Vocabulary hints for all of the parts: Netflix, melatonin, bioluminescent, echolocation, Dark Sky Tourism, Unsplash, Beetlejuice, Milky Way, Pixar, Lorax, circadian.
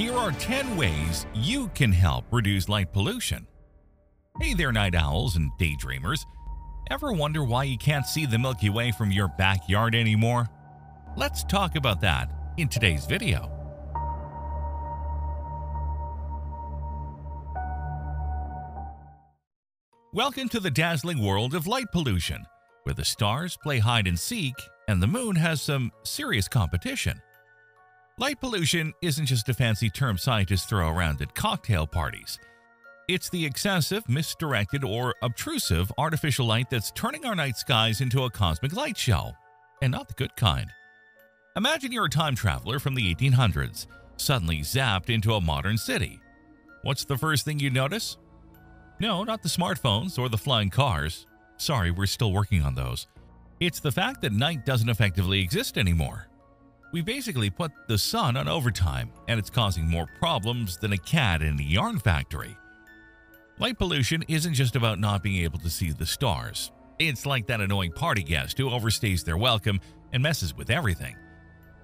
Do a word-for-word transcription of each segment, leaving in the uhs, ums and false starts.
Here are ten ways you can help reduce light pollution. Hey there, night owls and daydreamers. Ever wonder why you can't see the Milky Way from your backyard anymore? Let's talk about that in today's video. Welcome to the dazzling world of light pollution, where the stars play hide and seek and the moon has some serious competition. Light pollution isn't just a fancy term scientists throw around at cocktail parties. It's the excessive, misdirected, or obtrusive artificial light that's turning our night skies into a cosmic light show, and not the good kind. Imagine you're a time traveler from the eighteen hundreds, suddenly zapped into a modern city. What's the first thing you notice? No, not the smartphones or the flying cars. Sorry, we're still working on those. It's the fact that night doesn't effectively exist anymore. We basically put the sun on overtime, and it's causing more problems than a cat in a yarn factory. Light pollution isn't just about not being able to see the stars. It's like that annoying party guest who overstays their welcome and messes with everything.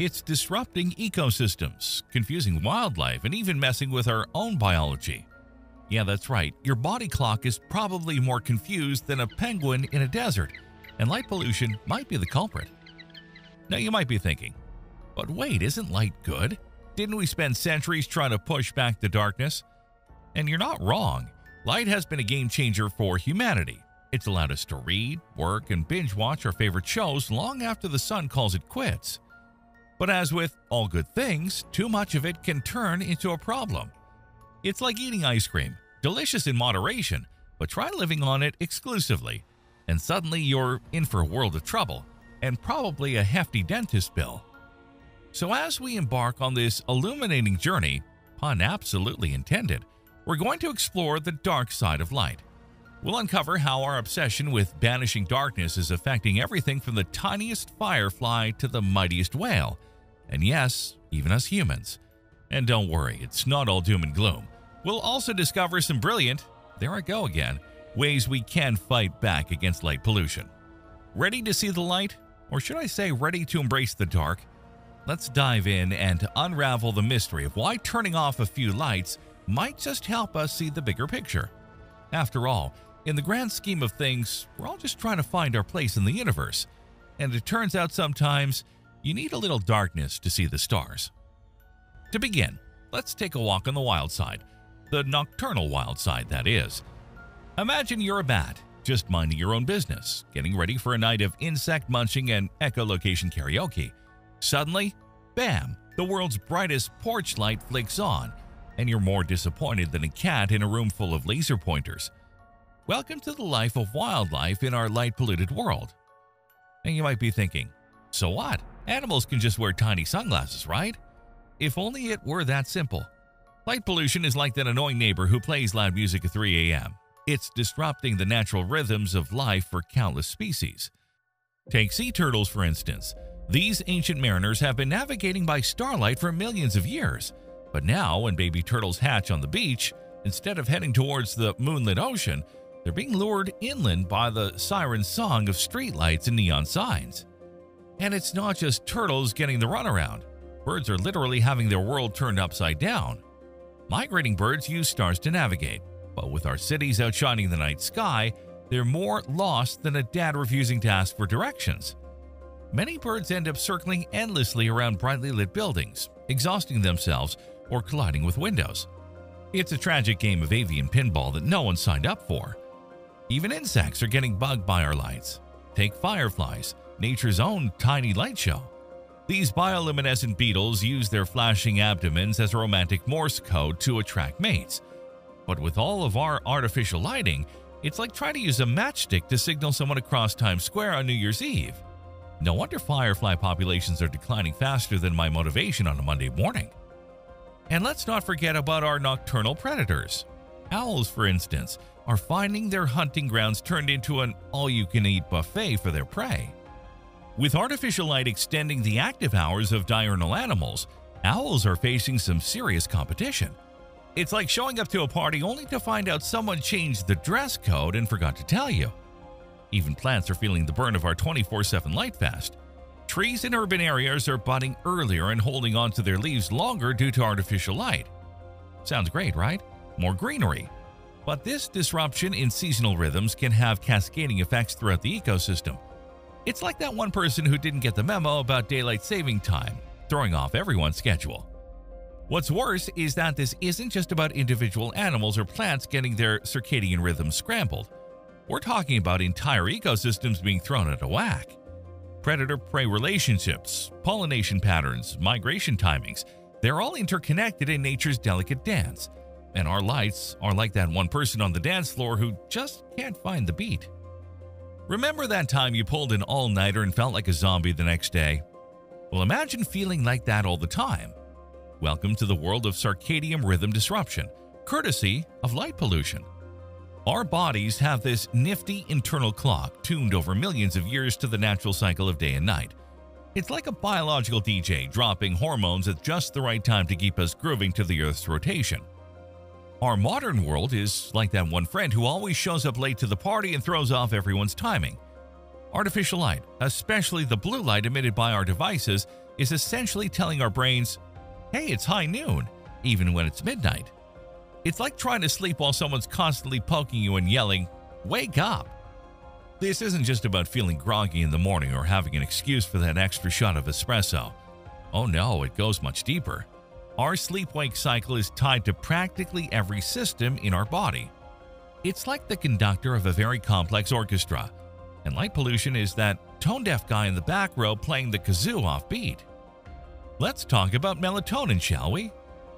It's disrupting ecosystems, confusing wildlife, and even messing with our own biology. Yeah, that's right, your body clock is probably more confused than a penguin in a desert, and light pollution might be the culprit. Now you might be thinking, but wait, isn't light good? Didn't we spend centuries trying to push back the darkness? And you're not wrong. Light has been a game changer for humanity. It's allowed us to read, work, and binge watch our favorite shows long after the sun calls it quits. But as with all good things, too much of it can turn into a problem. It's like eating ice cream, delicious in moderation, but try living on it exclusively, and suddenly you're in for a world of trouble, and probably a hefty dentist bill. So as we embark on this illuminating journey, pun absolutely intended, we're going to explore the dark side of light. We'll uncover how our obsession with banishing darkness is affecting everything from the tiniest firefly to the mightiest whale, and yes, even us humans. And don't worry, it's not all doom and gloom. We'll also discover some brilliant – there I go again – ways we can fight back against light pollution. Ready to see the light? Or should I say ready to embrace the dark? Let's dive in and unravel the mystery of why turning off a few lights might just help us see the bigger picture. After all, in the grand scheme of things, we're all just trying to find our place in the universe. And it turns out sometimes you need a little darkness to see the stars. To begin, let's take a walk on the wild side, the nocturnal wild side, that is. Imagine you're a bat, just minding your own business, getting ready for a night of insect munching and echolocation karaoke. Suddenly, bam, the world's brightest porch light flicks on, and you're more disappointed than a cat in a room full of laser pointers. Welcome to the life of wildlife in our light-polluted world. And you might be thinking, so what? Animals can just wear tiny sunglasses, right? If only it were that simple. Light pollution is like that annoying neighbor who plays loud music at three A M It's disrupting the natural rhythms of life for countless species. Take sea turtles, for instance. These ancient mariners have been navigating by starlight for millions of years. But now, when baby turtles hatch on the beach, instead of heading towards the moonlit ocean, they're being lured inland by the siren song of streetlights and neon signs. And it's not just turtles getting the runaround. Birds are literally having their world turned upside down. Migrating birds use stars to navigate, but with our cities outshining the night sky, they're more lost than a dad refusing to ask for directions. Many birds end up circling endlessly around brightly lit buildings, exhausting themselves or colliding with windows. It's a tragic game of avian pinball that no one signed up for. Even insects are getting bugged by our lights. Take fireflies, nature's own tiny light show. These bioluminescent beetles use their flashing abdomens as a romantic Morse code to attract mates. But with all of our artificial lighting, it's like trying to use a matchstick to signal someone across Times Square on New Year's Eve. No wonder firefly populations are declining faster than my motivation on a Monday morning. And let's not forget about our nocturnal predators. Owls, for instance, are finding their hunting grounds turned into an all-you-can-eat buffet for their prey. With artificial light extending the active hours of diurnal animals, owls are facing some serious competition. It's like showing up to a party only to find out someone changed the dress code and forgot to tell you. Even plants are feeling the burn of our twenty-four seven light fest. trees in urban areas are budding earlier and holding onto their leaves longer due to artificial light. Sounds great, right? More greenery. But this disruption in seasonal rhythms can have cascading effects throughout the ecosystem. It's like that one person who didn't get the memo about daylight saving time, throwing off everyone's schedule. What's worse is that this isn't just about individual animals or plants getting their circadian rhythms scrambled. We're talking about entire ecosystems being thrown out of whack. Predator-prey relationships, pollination patterns, migration timings, they're all interconnected in nature's delicate dance. And our lights are like that one person on the dance floor who just can't find the beat. Remember that time you pulled an all-nighter and felt like a zombie the next day? Well, imagine feeling like that all the time. Welcome to the world of circadian rhythm disruption, courtesy of light pollution. Our bodies have this nifty internal clock tuned over millions of years to the natural cycle of day and night. It's like a biological D J dropping hormones at just the right time to keep us grooving to the Earth's rotation. Our modern world is like that one friend who always shows up late to the party and throws off everyone's timing. Artificial light, especially the blue light emitted by our devices, is essentially telling our brains, hey, it's high noon, even when it's midnight. It's like trying to sleep while someone's constantly poking you and yelling, wake up! This isn't just about feeling groggy in the morning or having an excuse for that extra shot of espresso. Oh no, it goes much deeper. Our sleep-wake cycle is tied to practically every system in our body. It's like the conductor of a very complex orchestra, and light pollution is that tone-deaf guy in the back row playing the kazoo offbeat. Let's talk about melatonin, shall we?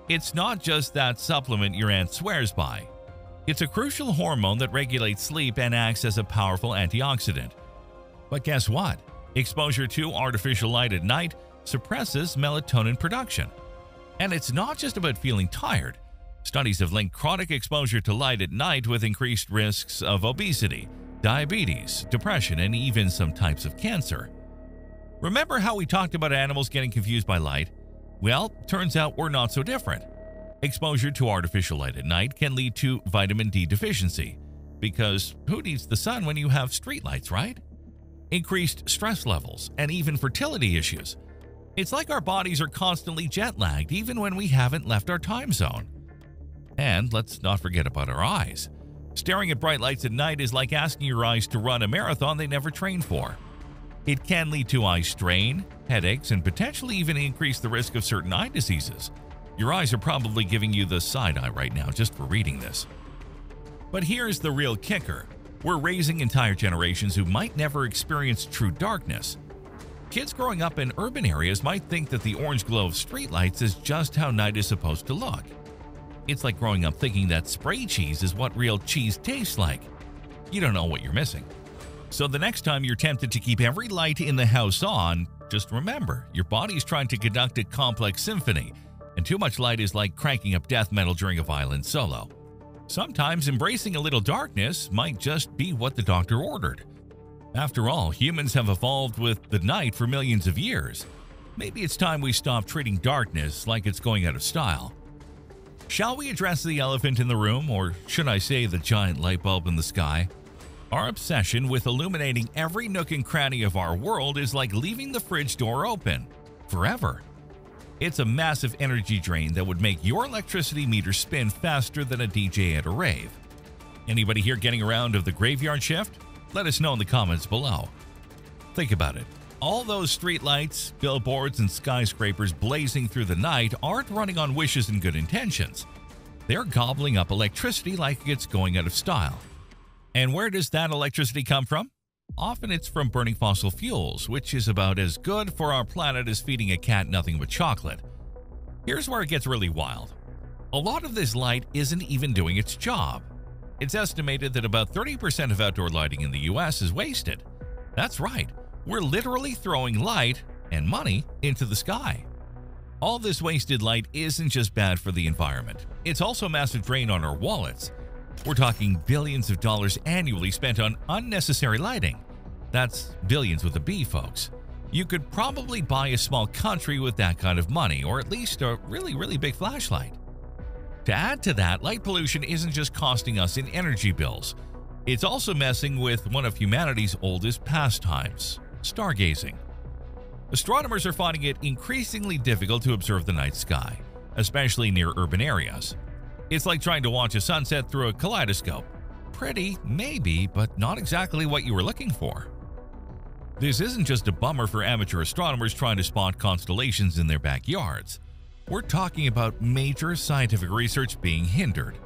It's not just that supplement your aunt swears by. It's a crucial hormone that regulates sleep and acts as a powerful antioxidant. But guess what? Exposure to artificial light at night suppresses melatonin production. And it's not just about feeling tired. Studies have linked chronic exposure to light at night with increased risks of obesity, diabetes, depression, and even some types of cancer. Remember how we talked about animals getting confused by light? Well, turns out we're not so different. Exposure to artificial light at night can lead to vitamin D deficiency, because who needs the sun when you have streetlights, right? Increased stress levels and even fertility issues. It's like our bodies are constantly jet-lagged even when we haven't left our time zone. And let's not forget about our eyes. Staring at bright lights at night is like asking your eyes to run a marathon they never trained for. It can lead to eye strain, headaches, and potentially even increase the risk of certain eye diseases. Your eyes are probably giving you the side-eye right now just for reading this. But here's the real kicker. We're raising entire generations who might never experience true darkness. Kids growing up in urban areas might think that the orange glow of streetlights is just how night is supposed to look. It's like growing up thinking that spray cheese is what real cheese tastes like. You don't know what you're missing. So the next time you're tempted to keep every light in the house on, just remember, your body's trying to conduct a complex symphony, and too much light is like cranking up death metal during a violin solo. Sometimes embracing a little darkness might just be what the doctor ordered. After all, humans have evolved with the night for millions of years. Maybe it's time we stop treating darkness like it's going out of style. Shall we address the elephant in the room, or should I say the giant light bulb in the sky? Our obsession with illuminating every nook and cranny of our world is like leaving the fridge door open forever. It's a massive energy drain that would make your electricity meter spin faster than a D J at a rave. Anybody here getting around of the graveyard shift? Let us know in the comments below. Think about it. All those streetlights, billboards, and skyscrapers blazing through the night aren't running on wishes and good intentions. They're gobbling up electricity like it's going out of style. And where does that electricity come from? Often it's from burning fossil fuels, which is about as good for our planet as feeding a cat nothing but chocolate. Here's where it gets really wild. A lot of this light isn't even doing its job. It's estimated that about thirty percent of outdoor lighting in the U S is wasted. That's right, we're literally throwing light and money into the sky. All this wasted light isn't just bad for the environment, it's also a massive drain on our wallets. We're talking billions of dollars annually spent on unnecessary lighting. That's billions with a B, folks. You could probably buy a small country with that kind of money, or at least a really, really big flashlight. To add to that, light pollution isn't just costing us in energy bills. It's also messing with one of humanity's oldest pastimes, stargazing. Astronomers are finding it increasingly difficult to observe the night sky, especially near urban areas. It's like trying to watch a sunset through a kaleidoscope. Pretty, maybe, but not exactly what you were looking for. This isn't just a bummer for amateur astronomers trying to spot constellations in their backyards. We're talking about major scientific research being hindered.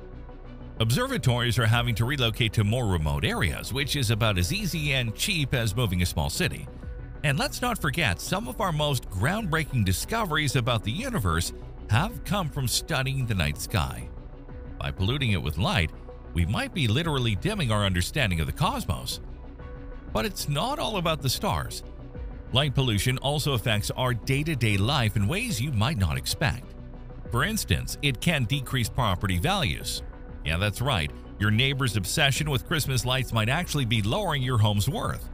Observatories are having to relocate to more remote areas, which is about as easy and cheap as moving a small city. And let's not forget, some of our most groundbreaking discoveries about the universe have come from studying the night sky. By polluting it with light, we might be literally dimming our understanding of the cosmos. But it's not all about the stars. Light pollution also affects our day-to-day life in ways you might not expect. For instance, it can decrease property values. Yeah, that's right, your neighbor's obsession with Christmas lights might actually be lowering your home's worth.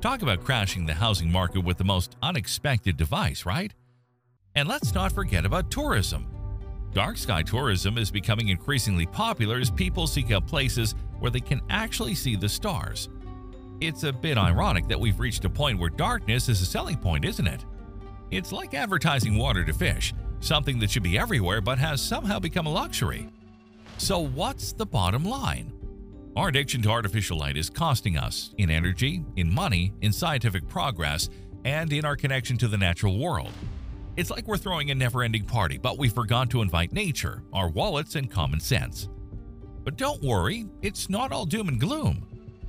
Talk about crashing the housing market with the most unexpected device, right? And let's not forget about tourism. Dark sky tourism is becoming increasingly popular as people seek out places where they can actually see the stars. It's a bit ironic that we've reached a point where darkness is a selling point, isn't it? It's like advertising water to fish, something that should be everywhere but has somehow become a luxury. So what's the bottom line? Our addiction to artificial light is costing us in energy, in money, in scientific progress, and in our connection to the natural world. It's like we're throwing a never-ending party, but we forgot to invite nature, our wallets, and common sense. But don't worry, it's not all doom and gloom.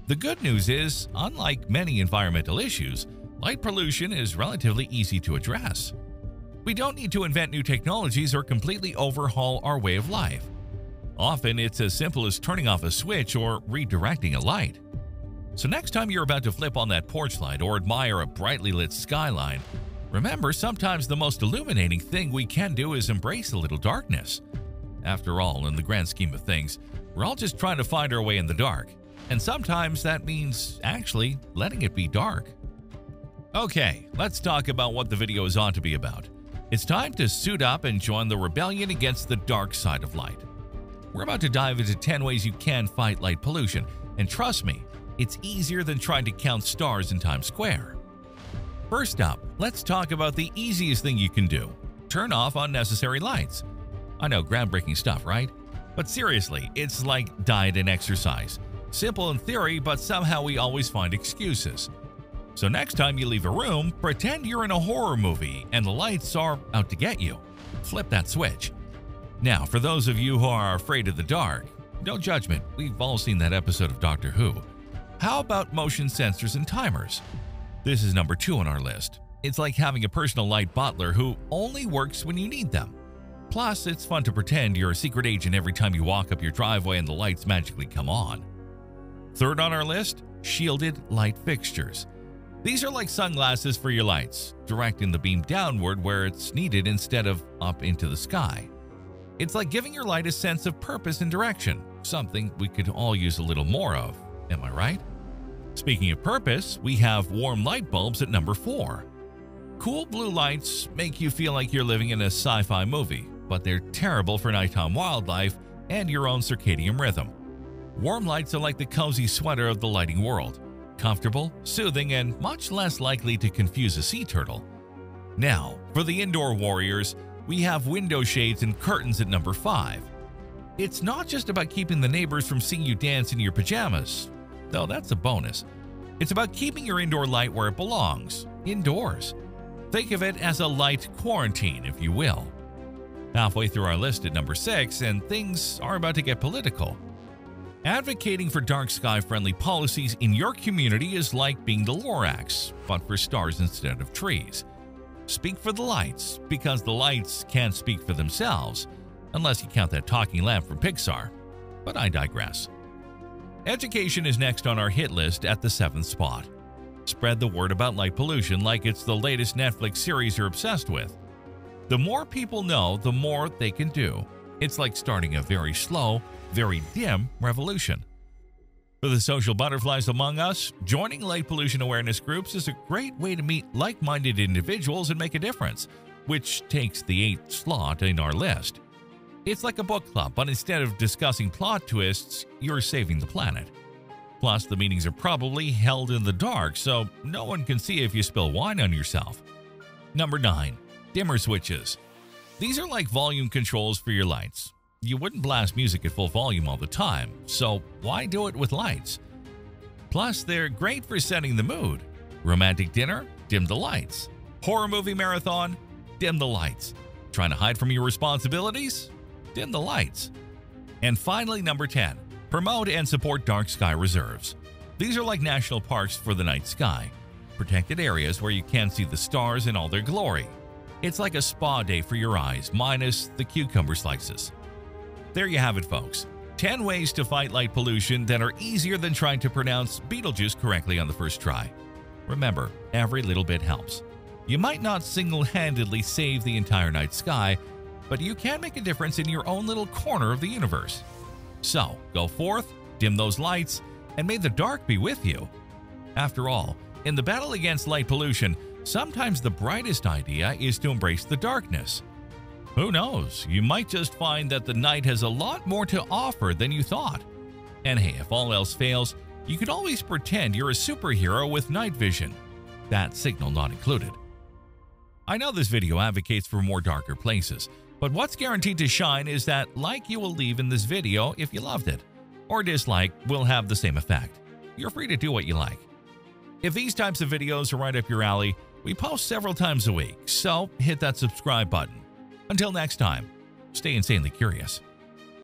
The good news is, unlike many environmental issues, light pollution is relatively easy to address. We don't need to invent new technologies or completely overhaul our way of life. Often, it's as simple as turning off a switch or redirecting a light. So next time you're about to flip on that porch light or admire a brightly lit skyline, remember, sometimes the most illuminating thing we can do is embrace a little darkness. After all, in the grand scheme of things, we're all just trying to find our way in the dark. And sometimes that means actually letting it be dark. Okay, let's talk about what the video is ought to be about. It's time to suit up and join the rebellion against the dark side of light. We're about to dive into ten ways you can fight light pollution, and trust me, it's easier than trying to count stars in Times Square. First up, let's talk about the easiest thing you can do. Turn off unnecessary lights. I know, groundbreaking stuff, right? But seriously, it's like diet and exercise. Simple in theory, but somehow we always find excuses. So next time you leave a room, pretend you're in a horror movie and the lights are out to get you. Flip that switch. Now, for those of you who are afraid of the dark, no judgment, we've all seen that episode of Doctor Who. How about motion sensors and timers? This is number two on our list. It's like having a personal light butler who only works when you need them. Plus, it's fun to pretend you're a secret agent every time you walk up your driveway and the lights magically come on. Third on our list, shielded light fixtures. These are like sunglasses for your lights, directing the beam downward where it's needed instead of up into the sky. It's like giving your light a sense of purpose and direction, something we could all use a little more of, am I right? Speaking of purpose, we have warm light bulbs at number four. Cool blue lights make you feel like you're living in a sci-fi movie, but they're terrible for nighttime wildlife and your own circadian rhythm. Warm lights are like the cozy sweater of the lighting world, comfortable, soothing, and much less likely to confuse a sea turtle. Now, for the indoor warriors, we have window shades and curtains at number five. It's not just about keeping the neighbors from seeing you dance in your pajamas, though that's a bonus. It's about keeping your indoor light where it belongs, indoors. Think of it as a light quarantine, if you will. Halfway through our list at number six, and things are about to get political. Advocating for dark sky-friendly policies in your community is like being the Lorax, but for stars instead of trees. Speak for the lights, because the lights can't speak for themselves, unless you count that talking lamp from Pixar, but I digress. Education is next on our hit list at the seventh spot. Spread the word about light pollution like it's the latest Netflix series you're obsessed with. The more people know, the more they can do. It's like starting a very slow, very dim revolution. For the social butterflies among us, joining light pollution awareness groups is a great way to meet like-minded individuals and make a difference, which takes the eighth slot in our list. It's like a book club, but instead of discussing plot twists, you're saving the planet. Plus, the meetings are probably held in the dark, so no one can see if you spill wine on yourself. Number nine. Dimmer switches. These are like volume controls for your lights. You wouldn't blast music at full volume all the time, so why do it with lights? Plus, they're great for setting the mood. Romantic dinner? Dim the lights. Horror movie marathon? Dim the lights. Trying to hide from your responsibilities? Dim the lights. And finally, number ten. Promote and support dark sky reserves. These are like national parks for the night sky, protected areas where you can see the stars in all their glory. It's like a spa day for your eyes, minus the cucumber slices. There you have it, folks. ten ways to fight light pollution that are easier than trying to pronounce Beetlejuice correctly on the first try. Remember, every little bit helps. You might not single-handedly save the entire night sky, but you can make a difference in your own little corner of the universe. So, go forth, dim those lights, and may the dark be with you. After all, in the battle against light pollution, sometimes the brightest idea is to embrace the darkness. Who knows, you might just find that the night has a lot more to offer than you thought. And hey, if all else fails, you could always pretend you're a superhero with night vision. That signal not included. I know this video advocates for more darker places, but what's guaranteed to shine is that like you will leave in this video if you loved it, or dislike will have the same effect. You're free to do what you like. If these types of videos are right up your alley, we post several times a week, so hit that subscribe button. Until next time, stay insanely curious.